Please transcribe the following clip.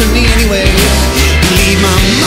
to me anyway. Leave my